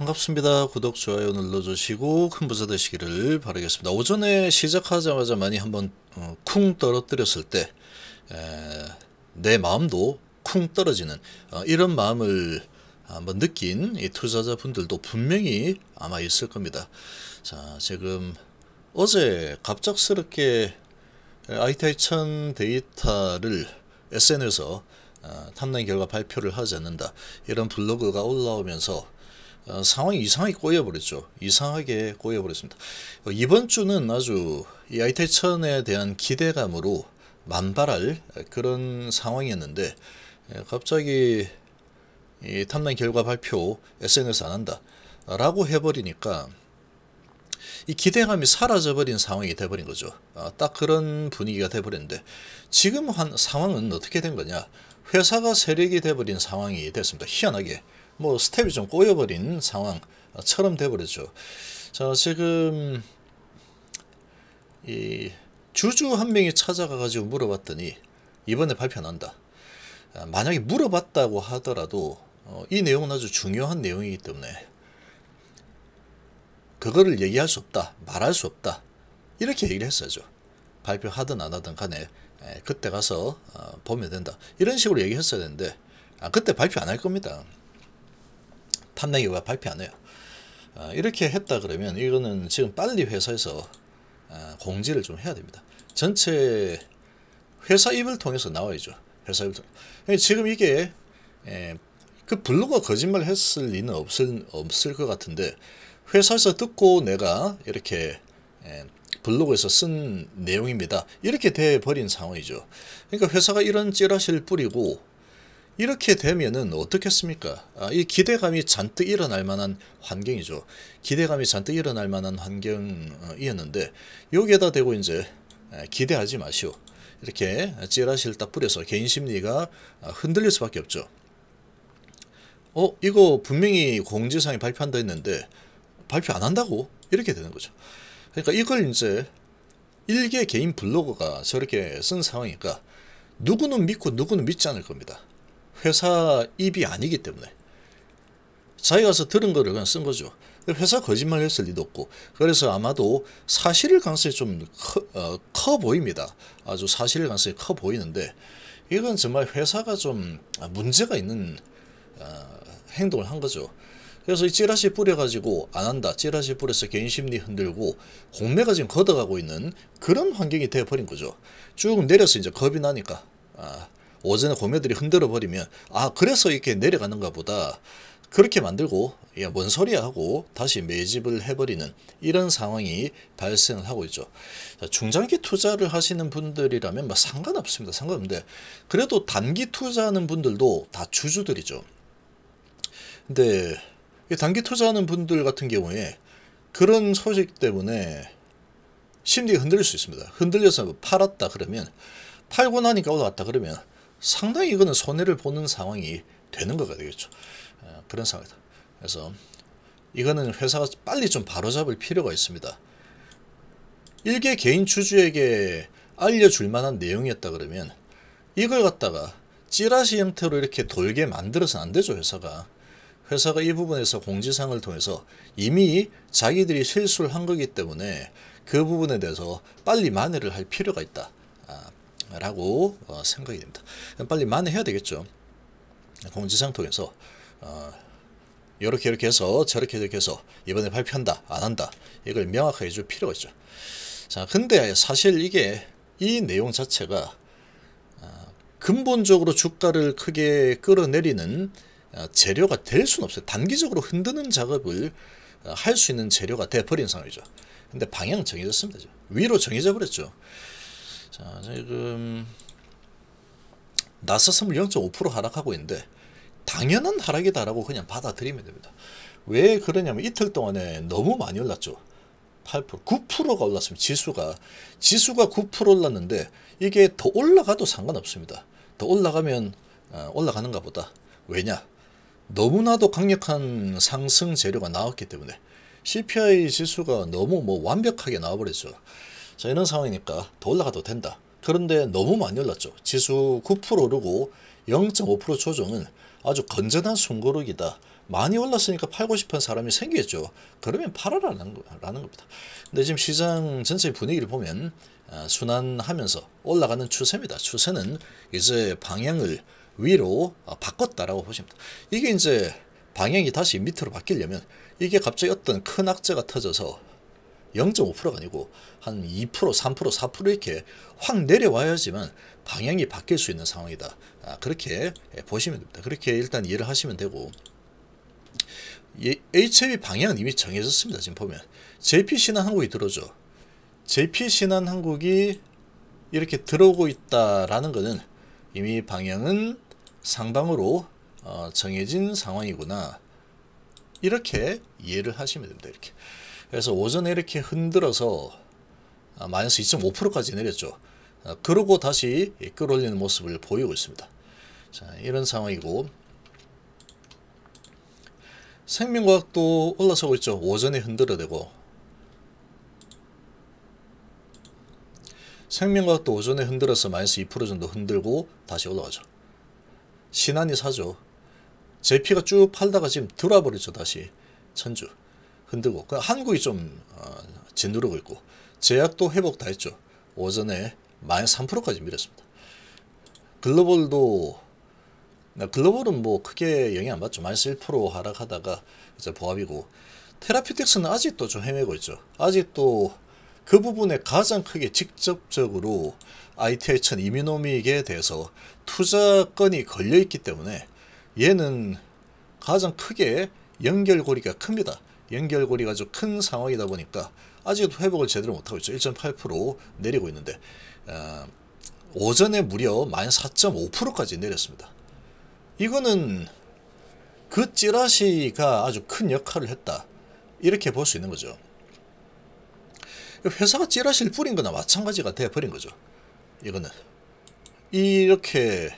반갑습니다. 구독, 좋아요 눌러주시고 큰 부자 되시기를 바라겠습니다. 오전에 시작하자마자 많이 한번 쿵 떨어뜨렸을 때 내 마음도 쿵 떨어지는 이런 마음을 한번 느낀 이 투자자분들도 분명히 아마 있을 겁니다. 자, 지금 어제 갑작스럽게 ITI1000 데이터를 SN에서 탐난 결과 발표를 하지 않는다, 이런 블로그가 올라오면서 상황이 이상하게 꼬여버렸죠. 이상하게 꼬여버렸습니다. 이번 주는 아주 이 ITI1000에 대한 기대감으로 만발할 그런 상황이었는데, 갑자기 이 탐난 결과 발표 SNS 안 한다 라고 해버리니까 이 기대감이 사라져버린 상황이 돼버린 거죠. 딱 그런 분위기가 돼버렸는데, 지금 한 상황은 어떻게 된 거냐, 회사가 세력이 돼버린 상황이 됐습니다. 희한하게 뭐 스텝이 좀 꼬여버린 상황처럼 돼버렸죠. 자, 지금 이 주주 한 명이 찾아가 가지고 물어봤더니 이번에 발표 안 한다, 만약에 물어봤다고 하더라도 이 내용은 아주 중요한 내용이기 때문에 그거를 얘기할 수 없다, 말할 수 없다, 이렇게 얘기를 했어야죠. 발표하든 안 하든 간에 그때 가서 보면 된다, 이런 식으로 얘기했어야 되는데, 그때 발표 안 할 겁니다. 탐난 결과 발표 안 해요. 이렇게 했다 그러면 이거는 지금 빨리 회사에서 공지를 좀 해야 됩니다. 전체 회사 입을 통해서 나와야죠. 회사 입을 통해서. 지금 이게 그 블로그가 거짓말 했을 리는 없을 것 같은데, 회사에서 듣고 내가 이렇게 블로그에서 쓴 내용입니다, 이렇게 돼버린 상황이죠. 그러니까 회사가 이런 찌라시를 뿌리고 이렇게 되면은 어떻겠습니까? 이 기대감이 잔뜩 일어날 만한 환경이죠. 기대감이 잔뜩 일어날 만한 환경이었는데, 여기에다 대고 이제 기대하지 마시오, 이렇게 찌라시를 딱 뿌려서 개인 심리가 흔들릴 수밖에 없죠. 이거 분명히 공지사항에 발표한다 했는데 발표 안 한다고? 이렇게 되는 거죠. 그러니까 이걸 이제 일개 개인 블로거가 저렇게 쓴 상황이니까 누구는 믿고 누구는 믿지 않을 겁니다. 회사 입이 아니기 때문에 자기가 가서 들은 거를 그냥 쓴 거죠. 회사 거짓말 했을 리도 없고, 그래서 아마도 사실일 가능성이 좀 커 보입니다. 아주 사실일 가능성이 커 보이는데, 이건 정말 회사가 좀 문제가 있는 행동을 한 거죠. 그래서 이 찌라시 뿌려가지고 안 한다, 찌라시 뿌려서 개인 심리 흔들고 공매가 지금 걷어가고 있는 그런 환경이 되어버린 거죠. 쭉 내려서 이제 겁이 나니까, 오전에 공매들이 흔들어버리면 그래서 이렇게 내려가는가 보다, 그렇게 만들고 야 뭔 소리야 하고 다시 매집을 해버리는 이런 상황이 발생을 하고 있죠. 중장기 투자를 하시는 분들이라면 상관없습니다. 상관없는데, 그래도 단기 투자하는 분들도 다 주주들이죠. 근데 단기 투자하는 분들 같은 경우에 그런 소식 때문에 심리가 흔들릴 수 있습니다. 흔들려서 팔았다 그러면, 팔고 나니까 올라왔다 그러면 상당히 이거는 손해를 보는 상황이 되는 거가 되겠죠. 그런 상황이다. 그래서 이거는 회사가 빨리 좀 바로잡을 필요가 있습니다. 일개 개인 주주에게 알려줄 만한 내용이었다 그러면 이걸 갖다가 찌라시 형태로 이렇게 돌게 만들어서는 안 되죠. 회사가 이 부분에서 공지사항을 통해서 이미 자기들이 실수를 한 거기 때문에 그 부분에 대해서 빨리 만회를 할 필요가 있다 라고 생각이 됩니다. 빨리 만회해야 되겠죠. 공지사항 통해서 이렇게 해서 저렇게 해서 이번에 발표한다 안 한다, 이걸 명확하게 해줄 필요가 있죠. 자, 근데 사실 이게 이 내용 자체가 근본적으로 주가를 크게 끌어내리는 재료가 될 수는 없어요. 단기적으로 흔드는 작업을 할 수 있는 재료가 돼버린 상황이죠. 근데 방향은 정해졌습니다. 위로 정해져 버렸죠. 자, 지금 나스닥은 0.5% 하락하고 있는데 당연한 하락이다라고 그냥 받아들이면 됩니다. 왜 그러냐면 이틀 동안에 너무 많이 올랐죠. 8%, 9%가 올랐습니다. 지수가 9% 올랐는데 이게 더 올라가도 상관없습니다. 더 올라가면 올라가는가 보다. 왜냐? 너무나도 강력한 상승 재료가 나왔기 때문에 CPI 지수가 너무 완벽하게 나와버렸죠. 자, 이런 상황이니까 더 올라가도 된다. 그런데 너무 많이 올랐죠. 지수 9% 오르고 0.5% 조정은 아주 건전한 숨고르기다. 많이 올랐으니까 팔고 싶은 사람이 생기겠죠. 그러면 팔아라는 겁니다. 근데 지금 시장 전체 분위기를 보면 순환하면서 올라가는 추세입니다. 추세는 이제 방향을 위로 바꿨다라고 보십니다. 이게 이제 방향이 다시 밑으로 바뀌려면 이게 갑자기 어떤 큰 악재가 터져서 0.5%가 아니고 한 2%, 3%, 4% 이렇게 확 내려와야지만 방향이 바뀔 수 있는 상황이다. 그렇게 보시면 됩니다. 그렇게 일단 이해를 하시면 되고, HLB 방향은 이미 정해졌습니다. 지금 보면 JP신한항국이 들어오죠. JP신한항국이 이렇게 들어오고 있다라는 것은 이미 방향은 상방으로 정해진 상황이구나, 이렇게 이해를 하시면 됩니다. 이렇게. 그래서 오전에 이렇게 흔들어서 마이너스 2.5%까지 내렸죠. 그러고 다시 끌어올리는 모습을 보이고 있습니다. 자, 이런 상황이고, 생명과학도 올라서고 있죠. 오전에 흔들어대고, 생명과학도 오전에 흔들어서 마이너스 2% 정도 흔들고 다시 올라가죠. 신한이 사죠. JP가 쭉 팔다가 지금 들어와 버리죠. 다시 천주 흔들고, 한국이 좀 짓누르고 있고, 제약도 회복 다 했죠. 오전에 마이너스 3%까지 밀었습니다. 글로벌도, 글로벌은 뭐 크게 영향 안 받죠. 마이너스 1% 하락하다가 이제 보합이고, 테라피틱스는 아직도 좀 헤매고 있죠. 아직도 그 부분에 가장 크게 직접적으로 ITH 이미노믹에 대해서 투자권이 걸려있기 때문에 얘는 가장 크게 연결고리가 큽니다. 연결고리가 아주 큰 상황이다 보니까 아직도 회복을 제대로 못하고 있죠. 1.8% 내리고 있는데 오전에 무려 마이너스 4.5%까지 내렸습니다. 이거는 그 찌라시가 아주 큰 역할을 했다, 이렇게 볼 수 있는 거죠. 회사가 찌라시를 뿌린 거나 마찬가지가 돼버린 거죠. 이거는 이렇게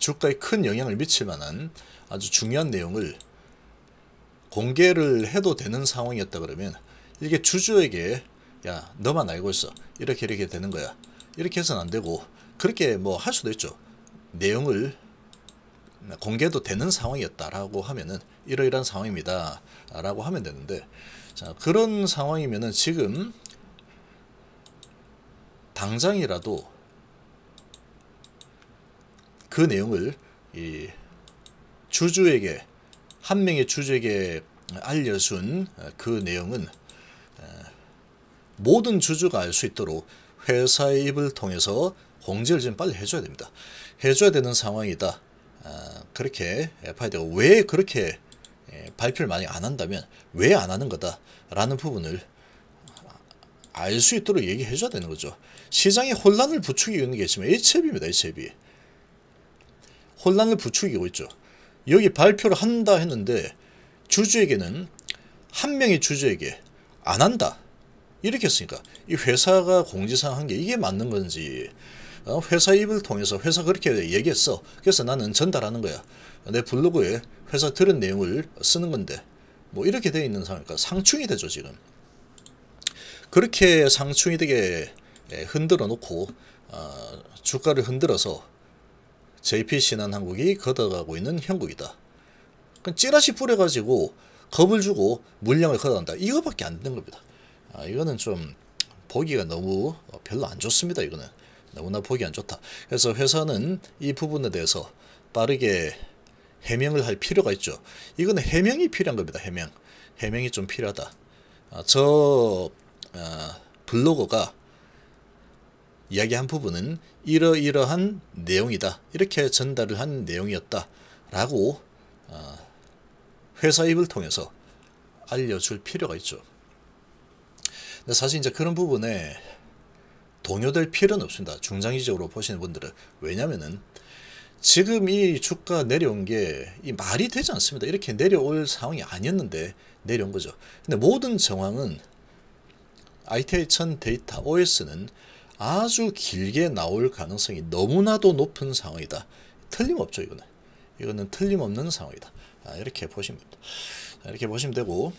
주가에 큰 영향을 미칠 만한 아주 중요한 내용을 공개를 해도 되는 상황이었다 그러면 이게 주주에게 야, 너만 알고 있어, 이렇게 이렇게 되는 거야, 이렇게 해서는 안 되고, 그렇게 뭐 할 수도 있죠. 내용을 공개도 되는 상황이었다라고 하면은 이러이러한 상황입니다 라고 하면 되는데, 자, 그런 상황이면은 지금 당장이라도 그 내용을 이 주주에게, 한 명의 주주에게 알려준 그 내용은 모든 주주가 알 수 있도록 회사의 입을 통해서 공지를 좀 빨리 해줘야 됩니다. 해줘야 되는 상황이다. 그렇게 봐야 되고, 왜 그렇게 발표를 많이 안 한다면 왜 안 하는 거다라는 부분을 알 수 있도록 얘기해줘야 되는 거죠. 시장에 혼란을 부추기는 게 지금 HLB입니다. HLB. 혼란을 부추기고 있죠. 여기 발표를 한다 했는데 주주에게는, 한 명의 주주에게 안 한다 이렇게 했으니까 이 회사가 공지사항 한 게 이게 맞는 건지, 회사 입을 통해서 회사 그렇게 얘기했어, 그래서 나는 전달하는 거야, 내 블로그에 회사 들은 내용을 쓰는 건데, 뭐 이렇게 돼 있는 상황이니까 상충이 되죠. 지금 그렇게 상충이 되게 흔들어 놓고 주가를 흔들어서 JP신한항국이 걷어가고 있는 형국이다. 찌라시 뿌려가지고 겁을 주고 물량을 걷어간다, 이거밖에 안 되는 겁니다. 이거는 좀 보기가 너무 별로 안 좋습니다. 이거는 너무나 보기 안 좋다. 그래서 회사는 이 부분에 대해서 빠르게 해명을 할 필요가 있죠. 이거는 해명이 필요한 겁니다. 해명. 해명이 좀 필요하다. 저 블로거가 이야기한 부분은 이러이러한 내용이다, 이렇게 전달을 한 내용이었다 라고 회사 입을 통해서 알려줄 필요가 있죠. 근데 사실 이제 그런 부분에 동요될 필요는 없습니다. 중장기적으로 보시는 분들은. 왜냐면은 지금 이 주가 내려온 게 이 말이 되지 않습니다. 이렇게 내려올 상황이 아니었는데 내려온 거죠. 근데 모든 정황은 ITH 데이터 OS는 아주 길게 나올 가능성이 너무나도 높은 상황이다. 틀림없죠. 이거는 틀림없는 상황이다. 이렇게 보시면 됩니다. 이렇게 보시면 되고,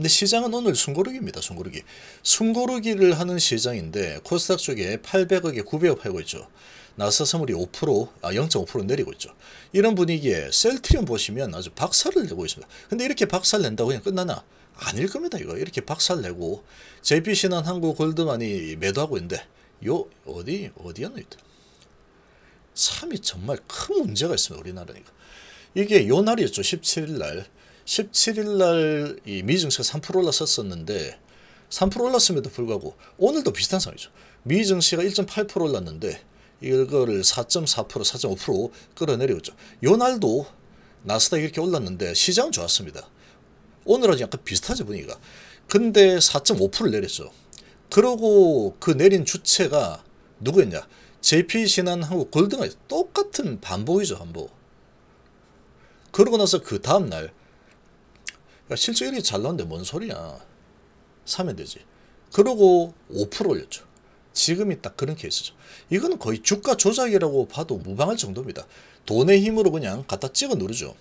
근데 시장은 오늘 숨고르기입니다. 숨고르기. 숨고르기를 하는 시장인데 코스닥 쪽에 800억에 900억 팔고 있죠. 나스닥이 0.5% 내리고 있죠. 이런 분위기에 셀트리온 보시면 아주 박살을 내고 있습니다. 근데 이렇게 박살 낸다고 그냥 끝나나? 아닐 겁니다. 이거 이렇게 박살 내고 JPC는 한국 골드만이 매도하고 있는데 요 어디였나 이때 참이 정말 큰 문제가 있습니다. 우리나라니까. 이게 요 날이었죠. 17일 날 이 미증시가 3% 올랐었는데 3% 올랐음에도 불구하고 오늘도 비슷한 상황이죠. 미증시가 1.8% 올랐는데 이거를 4.4%, 4.5% 끌어내려오죠. 요 날도 나스닥이 이렇게 올랐는데 시장은 좋았습니다. 오늘은 약간 비슷하죠, 분위기가. 근데 4.5%를 내렸죠. 그러고 그 내린 주체가 누구였냐? JP신한하고 골드만이 똑같은 반복이죠, 반복. 그러고 나서 그 다음날 실적이 잘 나왔는데 뭔 소리야. 사면 되지. 그러고 5% 올렸죠. 지금이 딱 그런 케이스죠. 이건 거의 주가 조작이라고 봐도 무방할 정도입니다. 돈의 힘으로 그냥 갖다 찍어 누르죠.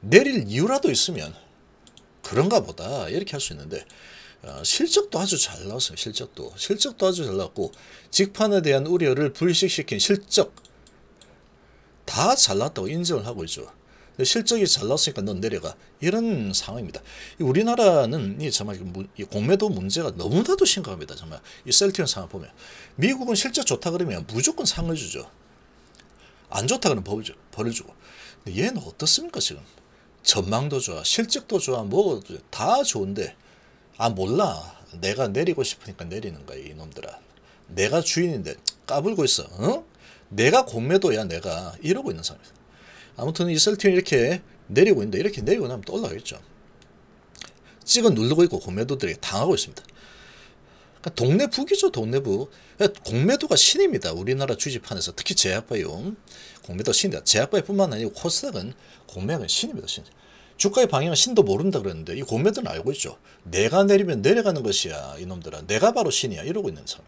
내릴 이유라도 있으면 그런가 보다 이렇게 할 수 있는데 실적도 아주 잘 나왔어요. 실적도 아주 잘 나왔고 직판에 대한 우려를 불식시킨 실적 다 잘 나왔다고 인정을 하고 있죠. 실적이 잘 나왔으니까 넌 내려가. 이런 상황입니다. 우리나라는 정말 이 공매도 문제가 너무나도 심각합니다. 정말 이 셀트리온 상황 보면 미국은 실적 좋다 그러면 무조건 상을 주죠. 안 좋다 그러면 벌을 주고. 근데 얘는 어떻습니까 지금? 전망도 좋아, 실적도 좋아, 뭐 다 좋은데 아 몰라. 내가 내리고 싶으니까 내리는 거야 이놈들아. 내가 주인인데 까불고 있어. 어? 내가 공매도야 내가. 이러고 있는 상황입니다. 아무튼 이 셀트리온 이렇게 내리고 있는데 이렇게 내리고 나면 또 올라가겠죠. 찍어 누르고 있고 공매도들에게 당하고 있습니다. 그러니까 동네북이죠. 동네북. 그러니까 공매도가 신입니다. 우리나라 주식판에서 특히 제약바이오 공매도 신입니다. 제약바이오뿐만 아니고 코스닥은 공매도는 신입니다. 신. 주가의 방향은 신도 모른다 그랬는데 이 공매도는 알고 있죠. 내가 내리면 내려가는 것이야. 이놈들아. 내가 바로 신이야. 이러고 있는 사람.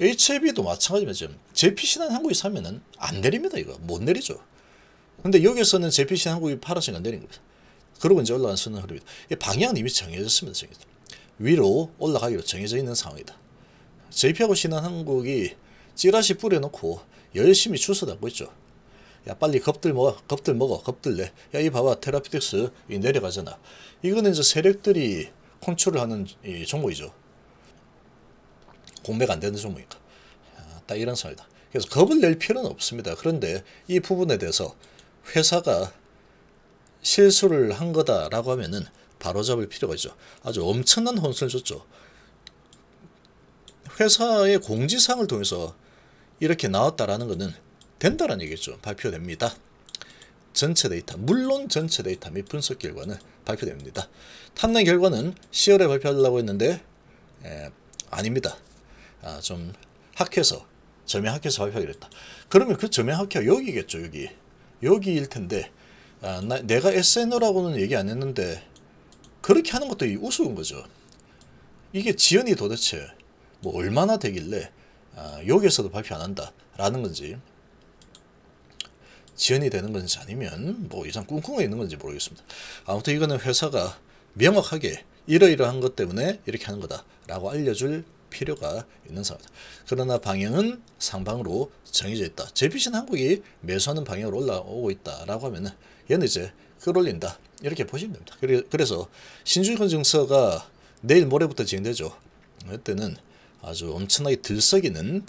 HLB도 마찬가지입니다. 지금 JPC는 한국에 사면은 안 내립니다. 이거 못 내리죠. 근데 여기서는 JPC 한국이 팔았으니까 내린 겁니다. 그러고 이제 올라간 수는 흐릅니다. 방향은 이미 정해졌습니다. 위로 올라가기로 정해져 있는 상황이다. JP하고 신한한국이 찌라시 뿌려놓고 열심히 주워담고 있죠. 야 빨리 겁들 먹어. 야 이 봐봐 테라피틱스 이 내려가잖아. 이거는 이제 세력들이 컨트롤을 하는 이 종목이죠. 공매가 안 되는 종목이니까. 딱 이런 상황이다. 그래서 겁을 낼 필요는 없습니다. 그런데 이 부분에 대해서 회사가 실수를 한 거다라고 하면은 바로잡을 필요가 있죠. 아주 엄청난 혼선을 줬죠. 회사의 공지사항을 통해서 이렇게 나왔다라는 것은 된다라는 얘기죠. 발표됩니다. 전체 데이터, 물론 전체 데이터 및 분석 결과는 발표됩니다. 탐난 결과는 10월에 발표하려고 했는데 아닙니다. 좀 학회에서 저명학회에서 발표하기로 했다. 그러면 그 저명학회가 여기겠죠. 여기일 텐데 내가 SNO라고는 얘기 안 했는데 그렇게 하는 것도 우스운 거죠. 이게 지연이 도대체 뭐 얼마나 되길래 여기에서도 발표 안 한다라는 건지 지연이 되는 건지 아니면 뭐 이상 꿍꿍해 있는 건지 모르겠습니다. 아무튼 이거는 회사가 명확하게 이러이러한 것 때문에 이렇게 하는 거다라고 알려줄 필요가 있는 상황이다. 그러나 방향은 상방으로 정해져 있다. JPC 한국이 매수하는 방향으로 올라오고 있다라고 하면은 얘는 이제 끌어올린다. 이렇게 보시면 됩니다. 그래서 신주권 증서가 내일 모레부터 진행되죠. 그때는 아주 엄청나게 들썩이는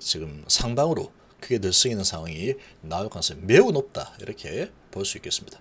지금 상방으로 크게 들썩이는 상황이 나올 가능성이 매우 높다. 이렇게 볼 수 있겠습니다.